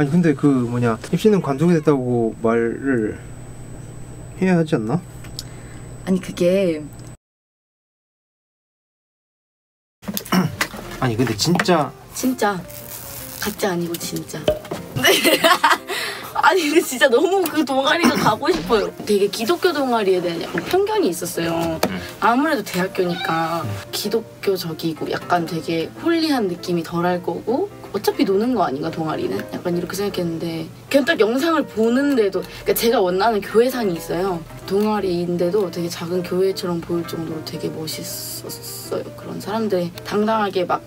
아니 근데 그 뭐냐 입시는 관두게 됐다고 말을 해야 하지 않나? 아니 그게 아니 근데 진짜 가짜 아니고 진짜 아니 근데 진짜 너무 그 동아리가 가고 싶어요. 되게 기독교 동아리에 대한 약간 편견이 있었어요. 아무래도 대학교니까 기독교적이고 약간 되게 홀리한 느낌이 덜할 거고 어차피 노는 거 아닌가 동아리는? 약간 이렇게 생각했는데 그냥 딱 영상을 보는데도 그러니까 제가 원하는 교회상이 있어요. 동아리인데도 되게 작은 교회처럼 보일 정도로 되게 멋있었어요. 그런 사람들이 당당하게 막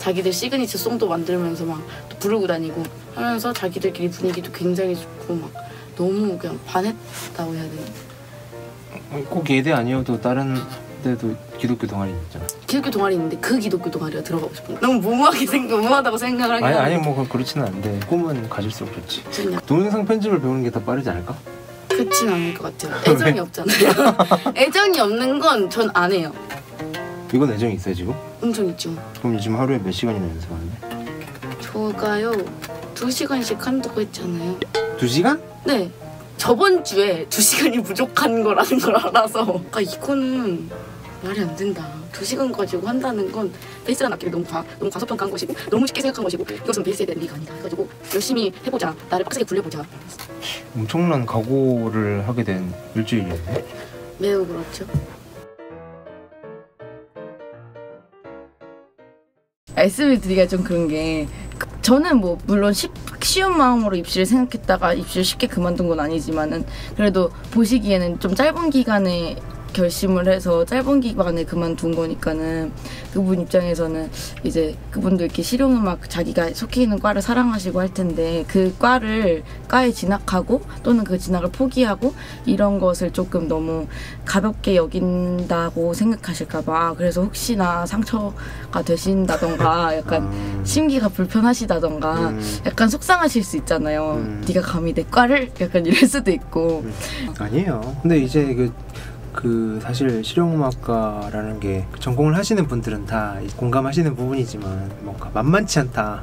자기들 시그니처 송도 만들면서 막 부르고 다니고 하면서 자기들끼리 분위기도 굉장히 좋고 막 너무 그냥 반했다고 해야 되나? 꼭 예대 아니어도 다른 데도 기독교 동아리 있잖아. 기독교 동아리 있는데 그 기독교 동아리가 들어가고 싶은데 너무 무모하다고 생각을 하긴 아니 뭐 그건 그렇지는 않은데 꿈은 가질수록 좋지. 그냥. 동영상 편집을 배우는 게 더 빠르지 않을까? 그렇진 않을 것 같아요. 애정이 없잖아요. 애정이 없는 건 전 안 해요. 이건 애정이 있어요 지금? 엄청 있죠. 그럼 지금 하루에 몇 시간이나 연습하는데? 저가요 2시간씩 한다고 했잖아요. 2시간? 네. 저번 주에 2시간이 부족한 거라는 걸 알아서 그러니까 이거는 말이 안 된다. 2시간 가지고 한다는 건 베이스가 낮길래 너무 과소평가한 것이고 너무 쉽게 생각한 것이고 이것은 베이스에 대한 의미가 아니다 해가지고 열심히 해보자. 나를 빡세게 굴려보자. 엄청난 각오를 하게 된 일주일이었네. 매우 그렇죠. 말씀을 드리기가 좀 그런 게 저는 뭐 물론 쉬운 마음으로 입시를 생각했다가 입시를 쉽게 그만둔 건 아니지만은 그래도 보시기에는 좀 짧은 기간에 결심을 해서 짧은 기간에 그만둔 거니까는 그분 입장에서는 이제 그분도 이렇게 실용음악 자기가 속해 있는 과를 사랑하시고 할 텐데 그 과에 진학하고 또는 그 진학을 포기하고 이런 것을 조금 너무 가볍게 여긴다고 생각하실까 봐 그래서 혹시나 상처가 되신다던가 약간 심기가 불편하시다던가 약간 속상하실 수 있잖아요. 네가 감히 내 과를? 약간 이럴 수도 있고 아니에요. 근데 이제 그 사실 실용음악과라는 게 전공을 하시는 분들은 다 공감하시는 부분이지만 뭔가 만만치 않다.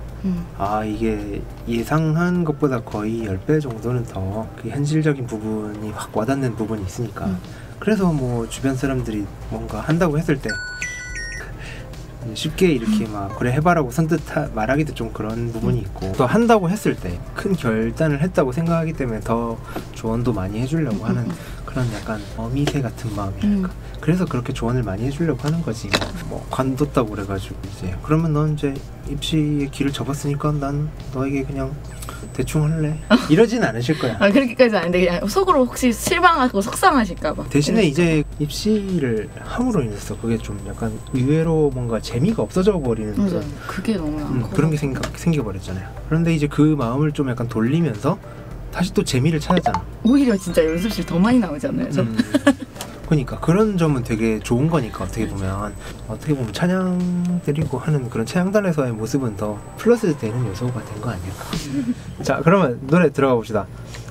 아 이게 예상한 것보다 거의 10배 정도는 더 그 현실적인 부분이 확 와닿는 부분이 있으니까 그래서 뭐 주변 사람들이 뭔가 한다고 했을 때 쉽게 이렇게 막 그래 해봐라고 선뜻 말하기도 좀 그런 부분이 있고 또 한다고 했을 때 큰 결단을 했다고 생각하기 때문에 더 조언도 많이 해주려고 하는 그런 약간 어미새 같은 마음이랄까 그래서 그렇게 조언을 많이 해주려고 하는 거지. 뭐 관뒀다고 그래가지고 이제 그러면 넌 이제 입시의 길을 접었으니까 난 너에게 그냥 대충 할래 이러진 않으실 거야. 아 그렇게까지 아닌데 그냥 속으로 혹시 실망하고 속상하실까 봐. 대신에 이제 입시를 함으로 인해서 그게 좀 약간 의외로 뭔가 재미가 없어져 버리는 그게 너무 그런 게 생겨버렸잖아요. 그런데 이제 그 마음을 좀 약간 돌리면서 다시 또 재미를 찾았잖아. 오히려 진짜 연습실 더 많이 나오잖아요. 그러니까 그런 점은 되게 좋은 거니까 어떻게 보면 찬양 드리고 하는 그런 찬양단에서의 모습은 더 플러스 되는 요소가 된 거 아닐까. 자 그러면 노래 들어가 봅시다.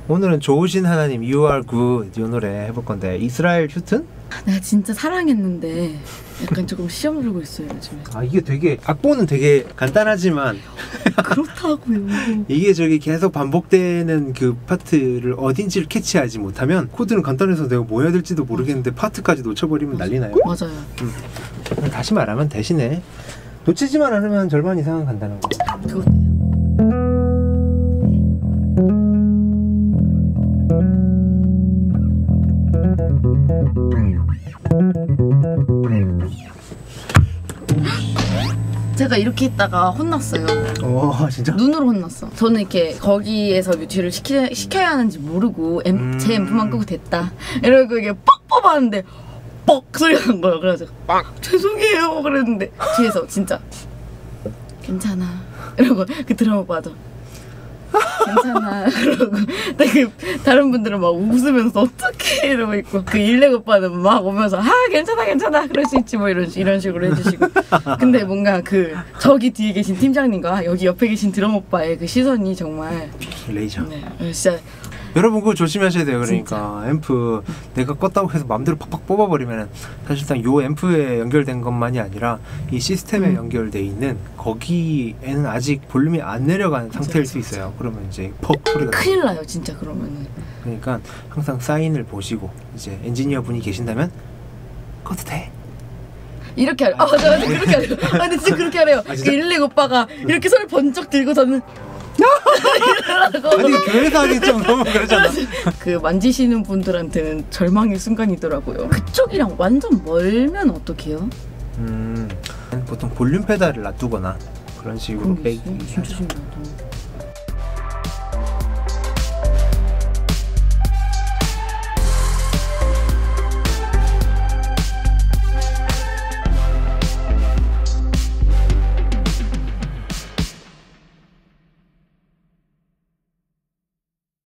오늘은 좋으신 하나님 You Are Good 이 노래 해볼 건데 이스라엘 휴튼? 내가 진짜 사랑했는데 약간 조금 시험 들고 있어요 요즘에. 아 이게 되게 악보는 되게 간단하지만 그렇다고요. 이게 저기 계속 반복되는 그 파트를 어딘지를 캐치하지 못하면 코드는 간단해서 내가 뭐 해야 될지도 모르겠는데 파트까지 놓쳐버리면 난리나요. 맞아요. 다시 말하면 대신에 놓치지만 않으면 절반 이상은 간다는 거. 그렇네요. 제가 이렇게 했다가 혼났어요. 와 진짜? 눈으로 혼났어. 저는 이렇게 거기에서 뮤트를 시켜야 하는지 모르고 제 앰프만 끄고 됐다 이러고 이게 뻑뻑 하는데 뻑 소리가 난 거예요. 그래서 빡 죄송해요 그랬는데 뒤에서 진짜 괜찮아 이러고 그 드라마 봐줘 괜찮아 그러고 다른 분들은 막 웃으면서 어떡해 이러고 있고 그 일렉 오빠는 막 오면서 아 괜찮아 그럴 수 있지 뭐 이런 식으로 해주시고 근데 뭔가 그 저기 뒤에 계신 팀장님과 여기 옆에 계신 드럼 오빠의 그 시선이 정말 레이저. 네 진짜 여러분 그거 조심하셔야 돼요. 그러니까 진짜. 앰프 내가 껐다고 해서 마음대로 팍팍 뽑아버리면 사실상 요 앰프에 연결된 것만이 아니라 이 시스템에 연결돼 있는 거기에는 아직 볼륨이 안 내려간 상태일 수 있어요. 그러면 이제 퍽 소리가 큰일 나요 진짜. 그러면은 그러니까 항상 사인을 보시고 이제 엔지니어 분이 계신다면 꺼도 돼? 이렇게 하래요. 아 맞아 맞아 그렇게 하래요. 아 근데 진짜 그렇게 하래요. 아, 진짜? 그 일렉 오빠가 이렇게 손을 번쩍 들고 저는 아니 교회에서 하기 좀 너무 그러잖아. 그 만지시는 분들한테는 절망의 순간이더라고요. 그쪽이랑 완전 멀면 어떡해요? 보통 볼륨 페달을 놔두거나 그런 식으로 빼기. 진짜 신기하다.